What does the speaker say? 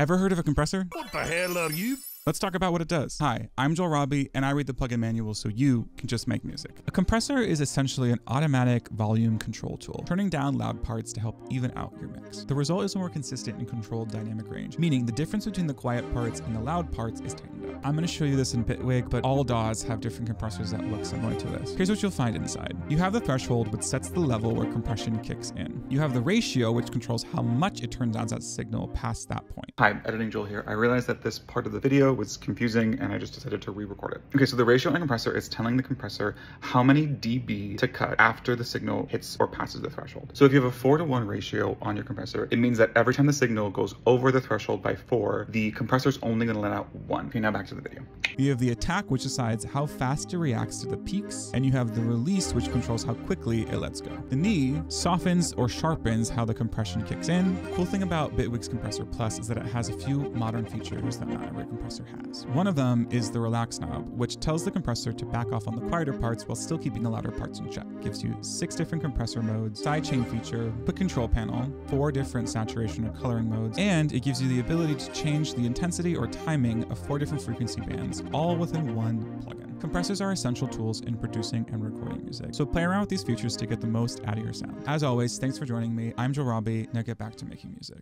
Ever heard of a compressor? What the hell are you? Let's talk about what it does. Hi, I'm Joel Robby, and I read the plugin manual so you can just make music. A compressor is essentially an automatic volume control tool, turning down loud parts to help even out your mix. The result is a more consistent and controlled dynamic range, meaning the difference between the quiet parts and the loud parts is tightened up. I'm gonna show you this in Bitwig, but all DAWs have different compressors that look similar to this. Here's what you'll find inside. You have the threshold, which sets the level where compression kicks in. You have the ratio, which controls how much it turns down that signal past that point. Hi, Editing Joel here. I realized that this part of the video was confusing and I just decided to re-record it. Okay, so the ratio in a compressor is telling the compressor how many dB to cut after the signal hits or passes the threshold. So if you have a 4-to-1 ratio on your compressor, it means that every time the signal goes over the threshold by 4, the compressor's only gonna let out 1. Okay, now back to the video. You have the attack, which decides how fast it reacts to the peaks, and you have the release, which controls how quickly it lets go. The knee softens or sharpens how the compression kicks in. The cool thing about Bitwig's Compressor+ is that it has a few modern features that not every compressor has. One of them is the relax knob, which tells the compressor to back off on the quieter parts while still keeping the louder parts in check. Gives you 6 different compressor modes, sidechain feature, quick control panel, 4 different saturation or coloring modes, and it gives you the ability to change the intensity or timing of 4 different frequency bands, all within one plugin. Compressors are essential tools in producing and recording music, so play around with these features to get the most out of your sound. As always, thanks for joining me. I'm Joel Robby, now get back to making music.